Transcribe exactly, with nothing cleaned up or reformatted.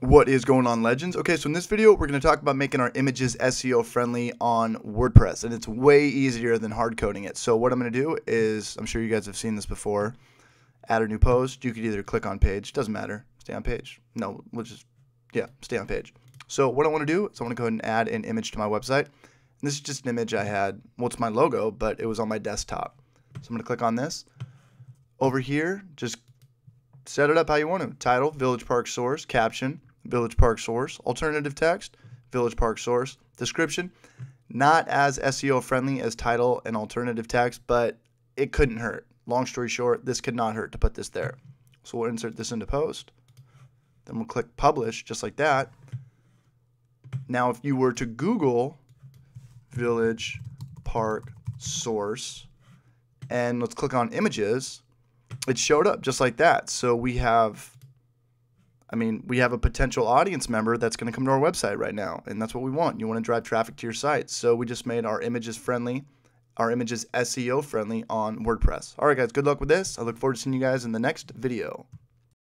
What is going on, legends? Okay, so in this video, we're going to talk about making our images S E O friendly on WordPress, and it's way easier than hard coding it. So what I'm going to do is, I'm sure you guys have seen this before, add a new post. You could either click on page, doesn't matter, stay on page. No, we'll just, yeah, stay on page. So what I want to do is I want to go ahead and add an image to my website. And this is just an image I had, well, it's my logo, but it was on my desktop. So I'm going to click on this. Over here, just set it up how you want to. Title, Village Park Source, caption, Village Park Source, alternative text, Village Park Source, description. Not as S E O friendly as title and alternative text, but it couldn't hurt. Long story short, this could not hurt to put this there. So we'll insert this into post. Then we'll click publish, just like that. Now, if you were to Google Village Park Source, and let's click on images, it showed up just like that. So we have I mean, we have a potential audience member that's going to come to our website right now, and that's what we want. You want to drive traffic to your site. So we just made our images friendly, our images S E O friendly on WordPress. All right, guys, good luck with this. I look forward to seeing you guys in the next video.